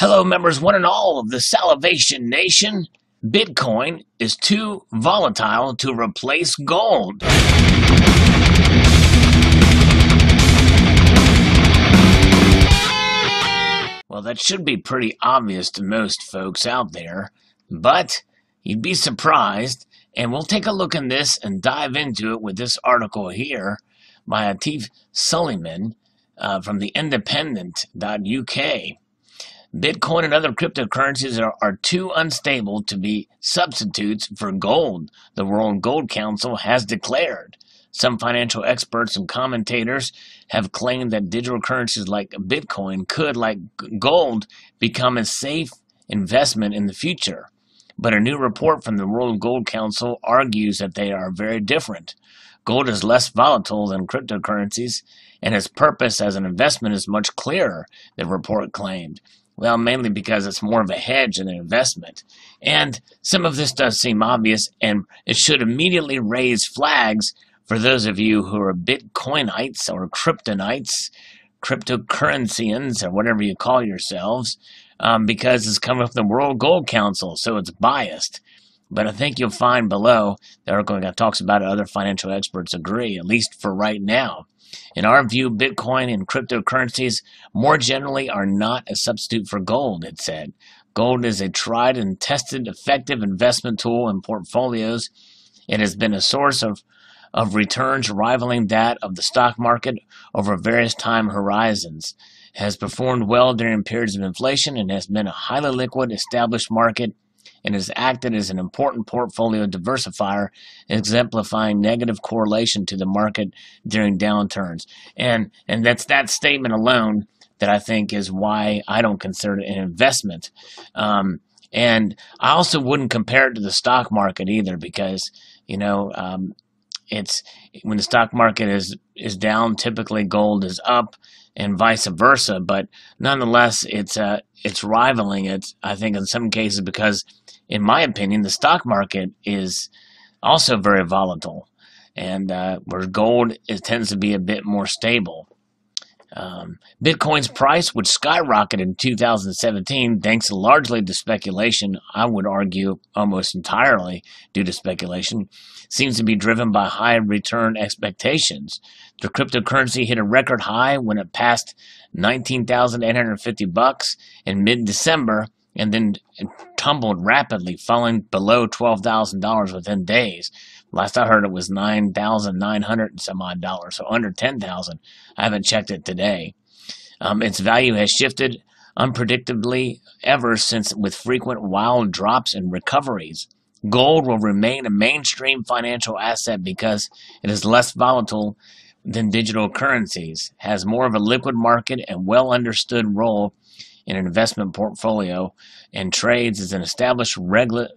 Hello, members one and all of the Salivation Nation. Bitcoin is too volatile to replace gold. Well, that should be pretty obvious to most folks out there, but you'd be surprised, and we'll take a look in this and dive into it with this article here by Atif Suleiman from theindependent.uk. Bitcoin and other cryptocurrencies are too unstable to be substitutes for gold, the World Gold Council has declared. Some financial experts and commentators have claimed that digital currencies like Bitcoin could, like gold, become a safe investment in the future. But a new report from the World Gold Council argues that they are very different. Gold is less volatile than cryptocurrencies, and its purpose as an investment is much clearer, the report claimed. Well, mainly because it's more of a hedge than an investment. And some of this does seem obvious, and it should immediately raise flags for those of you who are Bitcoinites or Kryptonites, cryptocurrencians, or whatever you call yourselves, because it's coming from the World Gold Council, so it's biased. But I think you'll find below the article that talks about it, other financial experts agree, at least for right now. In our view, Bitcoin and cryptocurrencies more generally are not a substitute for gold, it said. Gold is a tried and tested effective investment tool in portfolios. It has been a source of returns rivaling that of the stock market over various time horizons. It has performed well during periods of inflation and has been a highly liquid, established market, and has acted as an important portfolio diversifier, exemplifying negative correlation to the market during downturns. And that's that statement alone that I think is why I don't consider it an investment. And I also wouldn't compare it to the stock market either, because, you know, it's when the stock market is down, typically gold is up, and vice versa. But nonetheless, it's rivaling it, I think, in some cases, because in my opinion, the stock market is also very volatile, and where gold tends to be a bit more stable. Bitcoin's price, which skyrocketed in 2017, thanks largely to speculation, I would argue almost entirely due to speculation, seems to be driven by high return expectations. The cryptocurrency hit a record high when it passed $19,850 in mid-December, and then tumbled rapidly, falling below $12,000 within days. Last I heard, it was $9,900 and some odd dollars, so under $10,000. I haven't checked it today. Its value has shifted unpredictably ever since, with frequent wild drops and recoveries. Gold will remain a mainstream financial asset because it is less volatile than digital currencies, has more of a liquid market and well understood role in an investment portfolio, and trades as in an established regulatory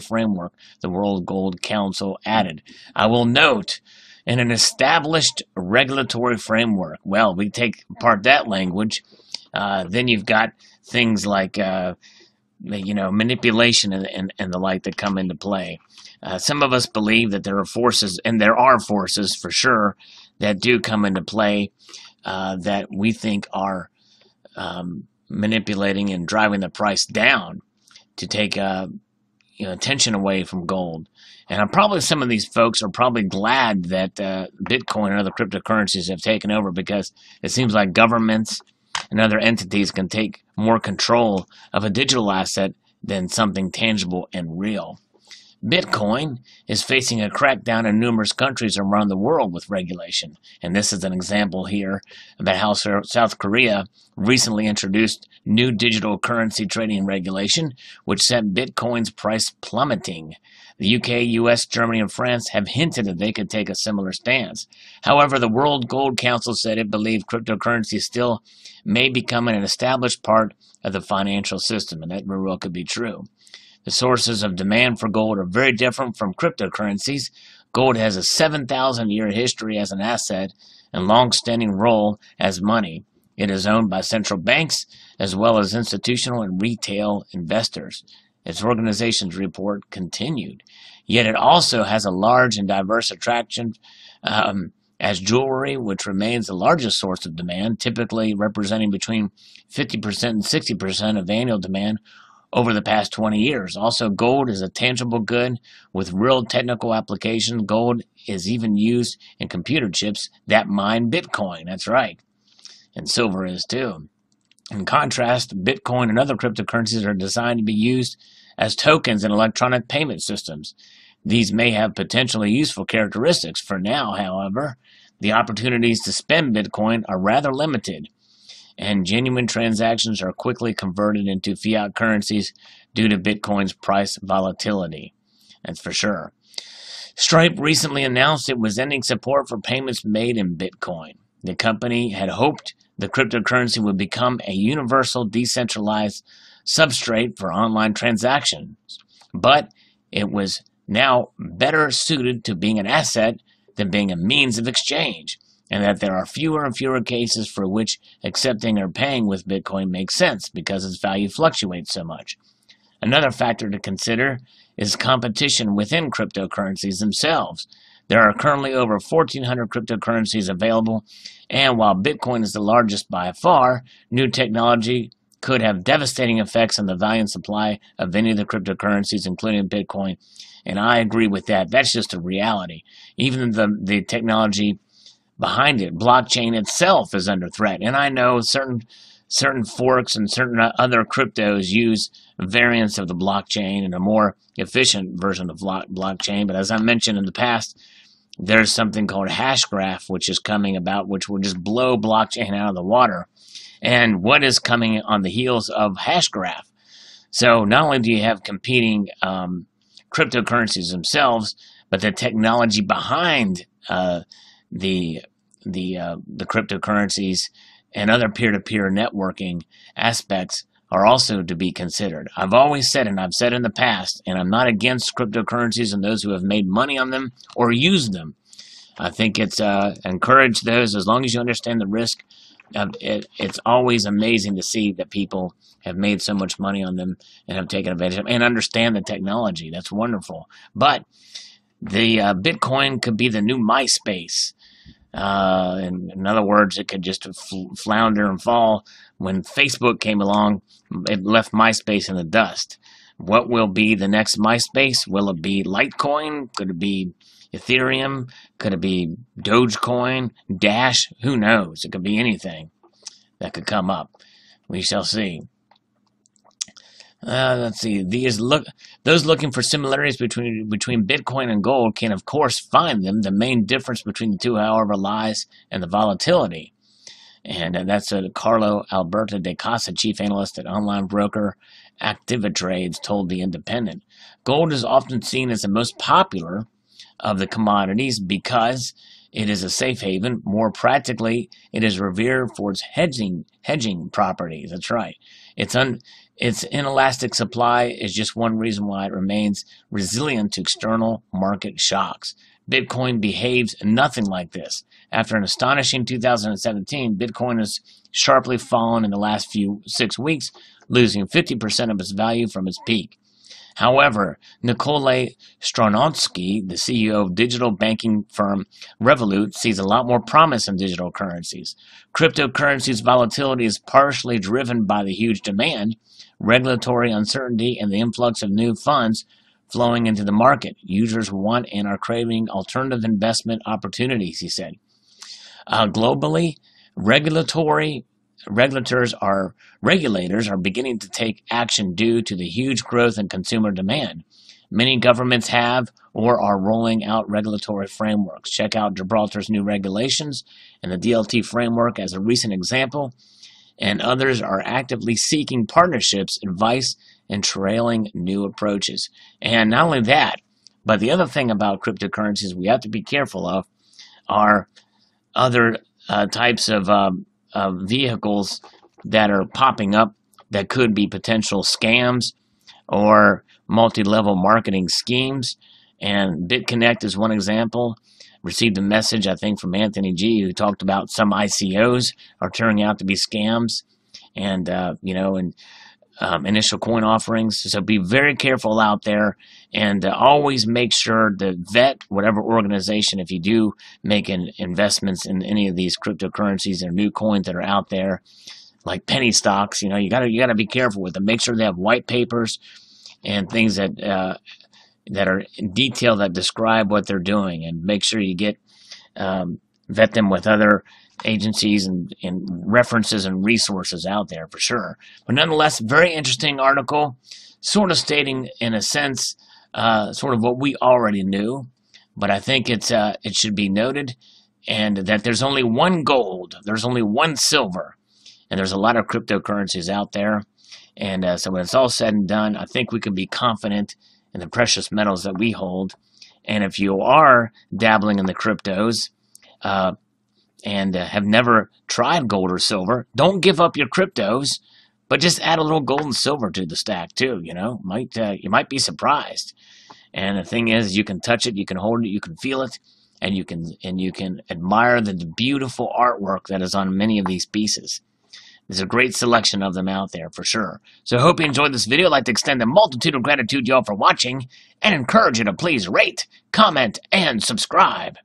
framework, the World Gold Council added. I will note, in an established regulatory framework. Well, we take apart that language. Then you've got things like you know, manipulation and the like that come into play. Some of us believe that there are forces, and there are forces for sure that do come into play that we think are manipulating and driving the price down to take you know, attention away from gold. And I'm probably, some of these folks are probably glad that Bitcoin and other cryptocurrencies have taken over, because it seems like governments and other entities can take more control of a digital asset than something tangible and real. Bitcoin is facing a crackdown in numerous countries around the world with regulation, and this is an example here about how South Korea recently introduced new digital currency trading regulation, which sent Bitcoin's price plummeting. The UK, US, Germany, and France have hinted that they could take a similar stance. However, the World Gold Council said it believed cryptocurrency still may become an established part of the financial system, and that very well could be true. The sources of demand for gold are very different from cryptocurrencies. Gold has a 7,000-year history as an asset and long-standing role as money. It is owned by central banks as well as institutional and retail investors. Its organization's report continued. Yet it also has a large and diverse attraction as jewelry, which remains the largest source of demand, typically representing between 50% and 60% of annual demand over the past 20 years. Also, gold is a tangible good with real technical application. Gold is even used in computer chips that mine Bitcoin. That's right. And silver is too. In contrast, Bitcoin and other cryptocurrencies are designed to be used as tokens in electronic payment systems. These may have potentially useful characteristics. For now, however, the opportunities to spend Bitcoin are rather limited, and genuine transactions are quickly converted into fiat currencies due to Bitcoin's price volatility. That's for sure. Stripe recently announced it was ending support for payments made in Bitcoin. The company had hoped the cryptocurrency would become a universal decentralized substrate for online transactions, but it was now better suited to being an asset than being a means of exchange, and that there are fewer and fewer cases for which accepting or paying with Bitcoin makes sense because its value fluctuates so much. Another factor to consider is competition within cryptocurrencies themselves. There are currently over 1,400 cryptocurrencies available, and while Bitcoin is the largest by far, new technology could have devastating effects on the value and supply of any of the cryptocurrencies, including Bitcoin, and I agree with that. That's just a reality. Even the technology behind it, blockchain itself, is under threat. And I know certain forks and certain other cryptos use variants of the blockchain and a more efficient version of blockchain. But as I mentioned in the past, there's something called hashgraph, which is coming about, which will just blow blockchain out of the water. And what is coming on the heels of hashgraph? So not only do you have competing cryptocurrencies themselves, but the technology behind the cryptocurrencies and other peer-to-peer networking aspects are also to be considered. I've always said, and I've said in the past, and I'm not against cryptocurrencies and those who have made money on them or used them. I think it's encourage those as long as you understand the risk. It's always amazing to see that people have made so much money on them and have taken advantage of them and understand the technology. That's wonderful. But the Bitcoin could be the new MySpace. In other words, it could just flounder and fall. When Facebook came along, it left MySpace in the dust. What will be the next MySpace? Will it be Litecoin? Could it be Ethereum? Could it be Dogecoin? Dash? Who knows? It could be anything that could come up. We shall see. Let's see. Those looking for similarities between Bitcoin and gold can, of course, find them. The main difference between the two, however, lies in the volatility. And that's what Carlo Alberto de Casa, chief analyst at online broker ActivaTrades, told The Independent. Gold is often seen as the most popular of the commodities because it is a safe haven. More practically, it is revered for its hedging properties. That's right. Its inelastic supply is just one reason why it remains resilient to external market shocks. Bitcoin behaves nothing like this. After an astonishing 2017, Bitcoin has sharply fallen in the last 6 weeks, losing 50% of its value from its peak. However, Nikolai Stronovsky, the CEO of digital banking firm Revolut, sees a lot more promise in digital currencies. Cryptocurrencies' volatility is partially driven by the huge demand, regulatory uncertainty, and the influx of new funds flowing into the market. Users want and are craving alternative investment opportunities, he said. Globally, regulators are beginning to take action due to the huge growth in consumer demand. Many governments have or are rolling out regulatory frameworks. Check out Gibraltar's new regulations and the DLT framework as a recent example, and others are actively seeking partnerships, advice, and trailing new approaches. And not only that, but the other thing about cryptocurrencies we have to be careful of are other types of vehicles that are popping up that could be potential scams or multi-level marketing schemes. And BitConnect is one example. Received a message, I think, from Anthony G, who talked about some ICOs are turning out to be scams. And initial coin offerings. So be very careful out there, and always make sure to vet whatever organization, if you do make investments in any of these cryptocurrencies or new coins that are out there, like penny stocks. You know, you gotta be careful with them. Make sure they have white papers and things that that are in detail, that describe what they're doing, and make sure you get vet them with other agencies and references and resources out there for sure. But nonetheless, very interesting article, sort of stating in a sense sort of what we already knew, but I think it's it should be noted, and that there's only one gold, there's only one silver, and there's a lot of cryptocurrencies out there. And so when it's all said and done, I think we can be confident in the precious metals that we hold. And if you are dabbling in the cryptos and have never tried gold or silver, don't give up your cryptos, but just add a little gold and silver to the stack too. You know, you might be surprised. And the thing is, you can touch it, you can hold it, you can feel it, and you can admire the beautiful artwork that is on many of these pieces. There's a great selection of them out there for sure. So I hope you enjoyed this video. I'd like to extend a multitude of gratitude to y'all for watching, and encourage you to please rate, comment, and subscribe.